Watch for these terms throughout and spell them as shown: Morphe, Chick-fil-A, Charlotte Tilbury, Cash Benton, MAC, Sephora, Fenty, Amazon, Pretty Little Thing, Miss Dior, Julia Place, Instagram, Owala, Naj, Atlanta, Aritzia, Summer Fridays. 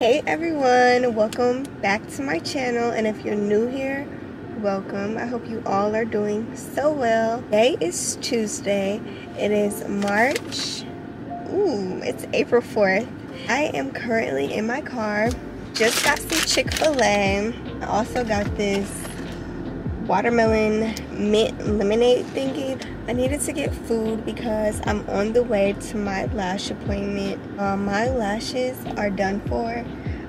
Hey everyone, welcome back to my channel, and if you're new here, welcome. I hope you all are doing so well. Today is Tuesday. It is April 4th. I am currently in my car. Just got some Chick-fil-A. I also got this watermelon mint lemonade thingy. I needed to get food because I'm on the way to my lash appointment. My lashes are done for.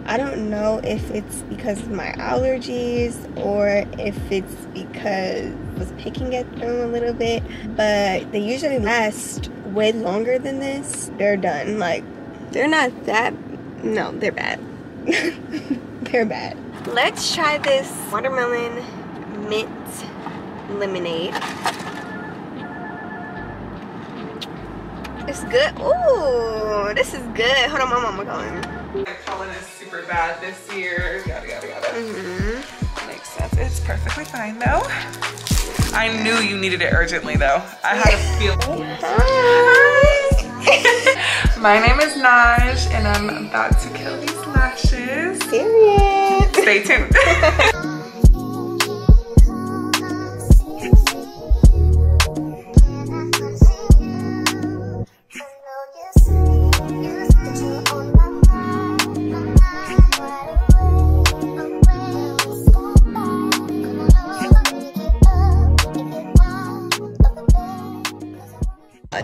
I don't know if it's because of my allergies or if it's because I was picking at them a little bit, but they usually last way longer than this. They're done. Like, they're not that, no, they're bad. They're bad. Let's try this watermelon mint lemonade. It's good. Ooh, this is good. Hold on, my mama going. Pollen is super bad this year. Yada yada yada. Makes sense. It's perfectly fine though. I knew you needed it urgently though. I had a feeling. Hi. My name is Naj, and I'm about to kill these lashes. Period. Stay tuned.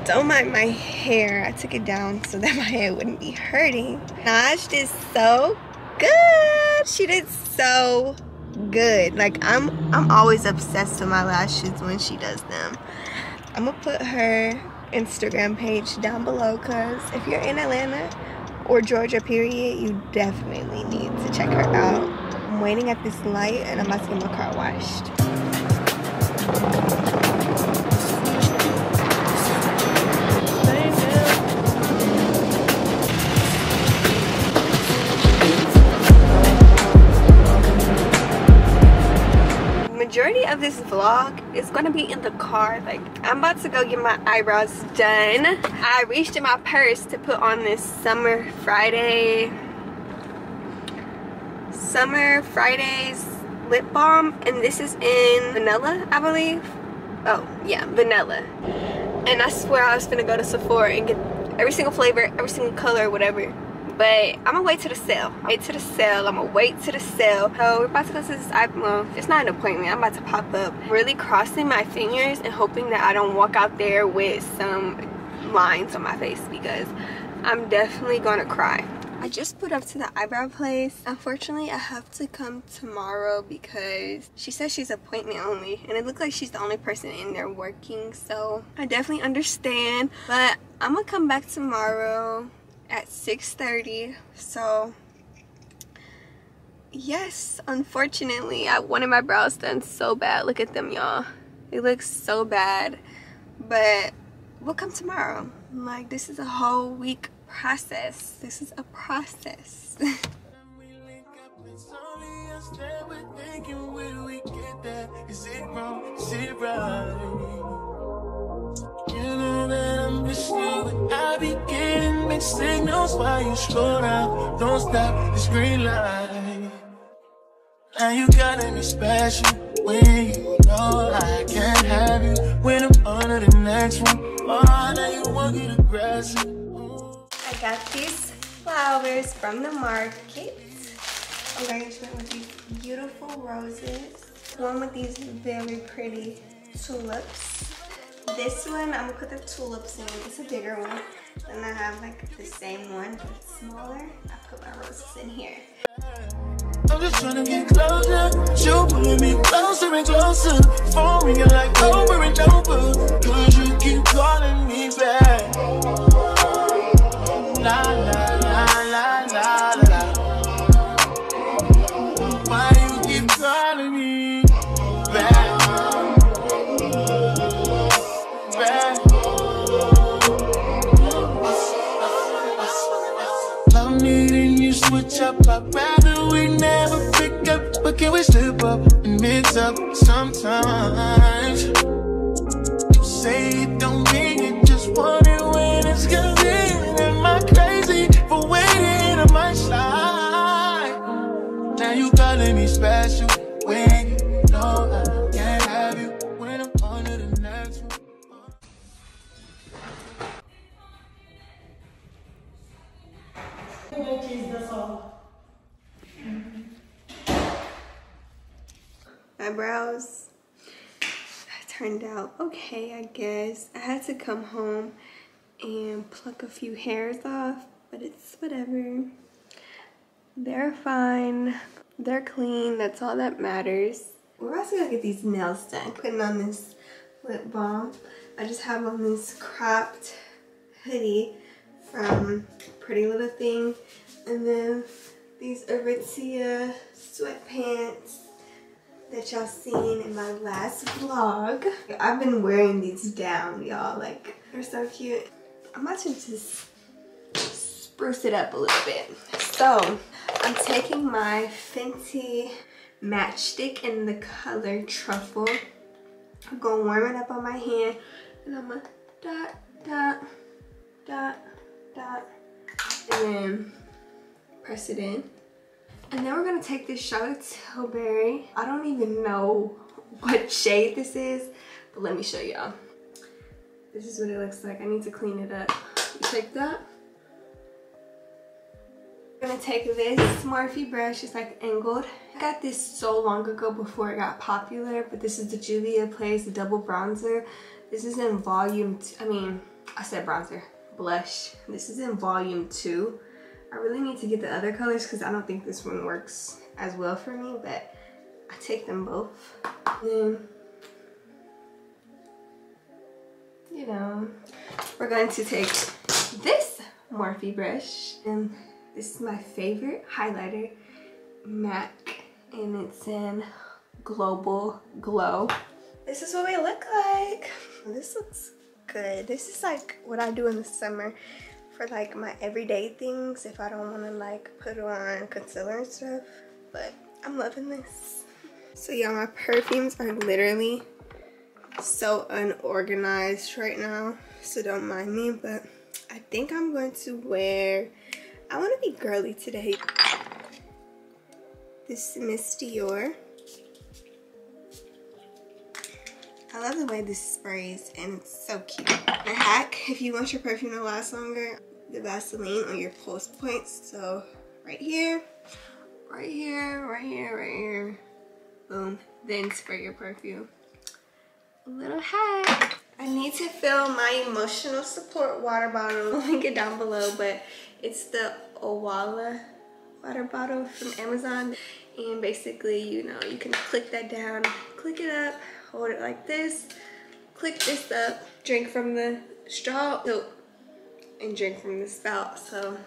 Don't mind my hair. I took it down so that my head wouldn't be hurting. Naj did so good. She did so good. Like, I'm always obsessed with my lashes when she does them. I'm gonna put her Instagram page down below, because if you're in Atlanta or Georgia period, you definitely need to check her out. I'm waiting at this light and I'm about to get my car washed. Majority of this vlog is gonna be in the car. Like, I'm about to go get my eyebrows done. I reached in my purse to put on this Summer Fridays lip balm, and this is in vanilla, I believe. Oh yeah, vanilla. And I swear I was gonna go to Sephora and get every single flavor, every single color, whatever. But I'm gonna wait to the sale. So we're about to go to this eye, well, it's not an appointment, I'm about to pop up. Really crossing my fingers and hoping that I don't walk out there with some lines on my face, because I'm definitely gonna cry. I just put up to the eyebrow place. Unfortunately, I have to come tomorrow because she says she's appointment only, and it looks like she's the only person in there working, so I definitely understand. But I'm gonna come back tomorrow at 6:30. So yes, unfortunately, I wanted my brows done so bad. Look at them, y'all. It looks so bad, but we'll come tomorrow. Like, this is a whole week process. This is a process. Signals why you slow down, don't stop this green light. And you gotta be special when you know I can't have you. When I'm under the next one, oh, now you won't get aggressive. I got these flowers from the market. Arrangement with these beautiful roses. One with these very pretty tulips. This one, I'm gonna put the tulips in. It's a bigger one. Then I have like the same one, but it's smaller. I put my roses in here. I'm just trying to get closer. You're pulling me closer and closer. Phone ringing like over and over. Cause you keep calling me back. La la la la la la. Why you keep calling me back? I'd rather we never pick up, but can we slip up and mix up sometimes? You say it don't mean it, just wonder when it's gonna be. Am I crazy for waiting on my side? you calling me special when you know I can't have you when I'm under the natural. Eyebrows that turned out okay, I guess. I had to come home and pluck a few hairs off, but it's whatever. They're fine, they're clean, that's all that matters. We're also gonna get these nails done. Putting on this lip balm. I just have on this cropped hoodie from Pretty Little Thing, and then these Aritzia sweatpants that y'all seen in my last vlog. I've been wearing these down, y'all, like they're so cute. I'm about to just spruce it up a little bit. So I'm taking my Fenty matchstick in the color Truffle. I'm gonna warm it up on my hand, and I'm gonna dot, dot, dot, dot, and then press it in. And then we're gonna take this Charlotte Tilbury. I don't even know what shade this is, but let me show y'all. This is what it looks like. I need to clean it up. You take that. I'm gonna take this Morphe brush, it's like angled. I got this so long ago before it got popular, but this is the Julia Place double bronzer. This is in volume, blush. This is in volume 2. I really need to get the other colors because I don't think this one works as well for me, but I take them both. And then, you know, we're going to take this Morphe brush, and this is my favorite highlighter, MAC, and it's in Global Glow. This is what we look like. This looks good. This is like what I do in the summer for like my everyday things if I don't want to like put on concealer and stuff, but I'm loving this. So y'all, my perfumes are literally so unorganized right now, so don't mind me, but I think I'm going to wear, I want to be girly today. This is Miss Dior. I love the way this sprays and it's so cute. A hack, if you want your perfume to last longer, the Vaseline on your pulse points. So right here, right here, right here, right here. Boom. Then spray your perfume. A little hack. I need to fill my emotional support water bottle. I'll link it down below, but it's the Owala water bottle from Amazon. And basically, you know, you can click that down, click it up, hold it like this, click this up, drink from the straw, and drink from the spout. So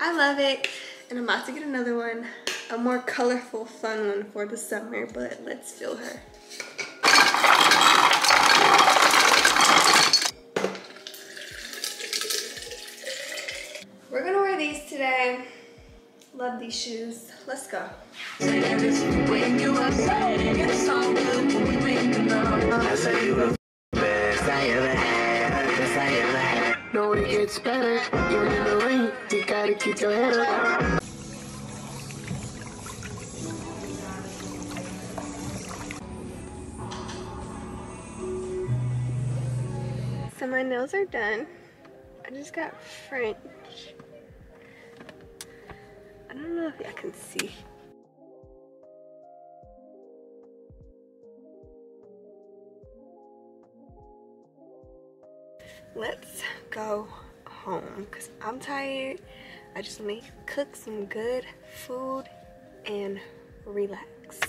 I love it. And I'm about to get another one, a more colorful, fun one for the summer, but let's fill her. We're gonna wear these today. Love these shoes. Let's go. No, it gets better. You're in the rain. You gotta keep your head up. So my nails are done. I just got French. I don't know if y'all can see. Let's go home because I'm tired. I just want to cook some good food and relax.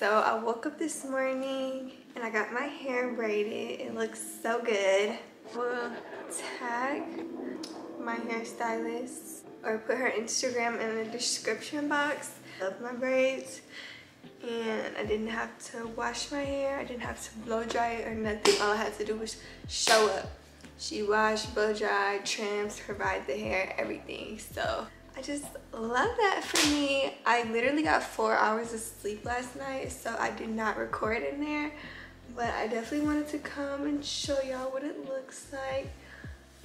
So I woke up this morning and I got my hair braided. It looks so good. We'll tag my hairstylist or put her Instagram in the description box. Love my braids, and I didn't have to wash my hair. I didn't have to blow dry it or nothing. All I had to do was show up. She washed, blow dried, trims, provide the hair, everything. So I just love that for me. I literally got 4 hours of sleep last night, so I did not record in there, but I definitely wanted to come and show y'all what it looks like.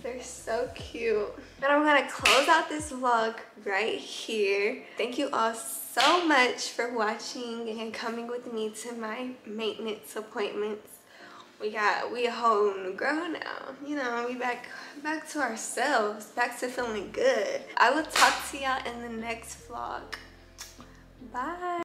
They're so cute. And I'm gonna close out this vlog right here. Thank you all so so much for watching and coming with me to my maintenance appointments. We a whole new girl now. You know, we back to ourselves, back to feeling good. I will talk to y'all in the next vlog. Bye.